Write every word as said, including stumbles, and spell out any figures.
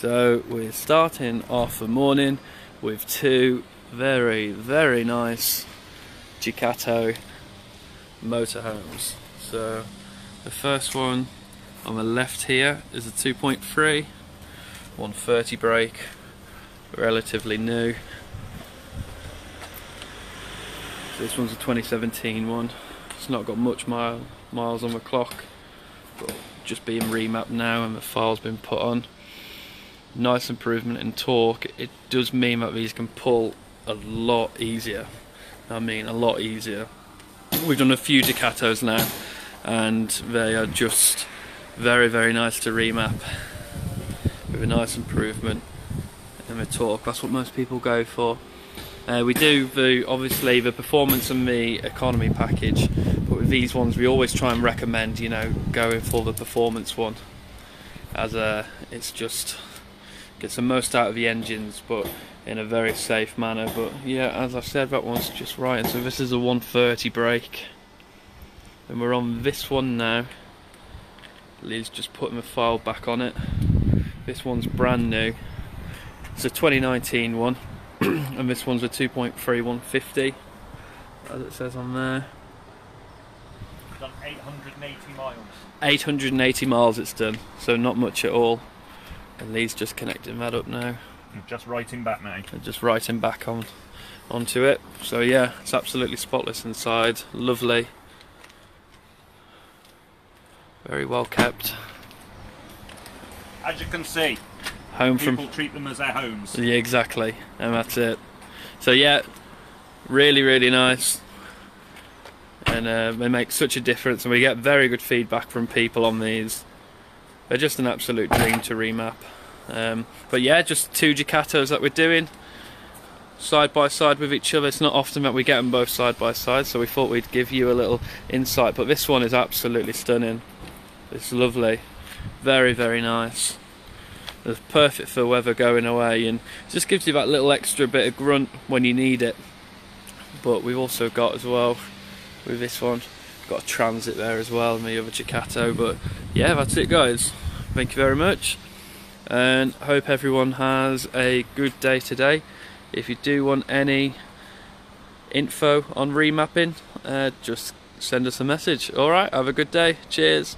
So we're starting off the morning with two very, very nice Ducato motorhomes. So the first one on the left here is a two point three, one thirty brake, relatively new. So this one's a twenty seventeen one. It's not got much mile, miles on the clock, but just being remapped now and the file's been put on. Nice improvement in torque. It does mean that these can pull a lot easier. I mean a lot easier. We've done a few Ducatos now and they are just very, very nice to remap with a nice improvement in the torque. That's what most people go for. Uh, we do the, obviously the performance and the economy package, but with these ones we always try and recommend, you know, going for the performance one, as uh, it's just gets the most out of the engines but in a very safe manner. But yeah, as I've said, that one's just right. And so this is a one thirty brake, and we're on this one now. Lee's just putting the file back on it. This one's brand new. It's a twenty nineteen one. And this one's a two point three, one fifty, as it says on there. It's done eight hundred eighty miles. eight hundred eighty miles it's done, so not much at all. And Lee's just connecting that up now. Just writing back now. Just writing back on onto it. So yeah, it's absolutely spotless inside. Lovely. Very well kept. As you can see, home people from, treat them as their homes. Yeah, exactly, and that's it. So yeah, really, really nice. And uh, they make such a difference, and we get very good feedback from people on these. They're just an absolute dream to remap. Um, but yeah, just two Ducatos that we're doing side by side with each other. It's not often that we get them both side by side, so we thought we'd give you a little insight. But this one is absolutely stunning. It's lovely, very, very nice. It's perfect for weather going away, and just gives you that little extra bit of grunt when you need it. But we've also got, as well with this one, got a Transit there as well, and the other Ducato. But yeah, that's it guys, thank you very much, and hope everyone has a good day today. If you do want any info on remapping, uh, just send us a message. Alright, have a good day, cheers.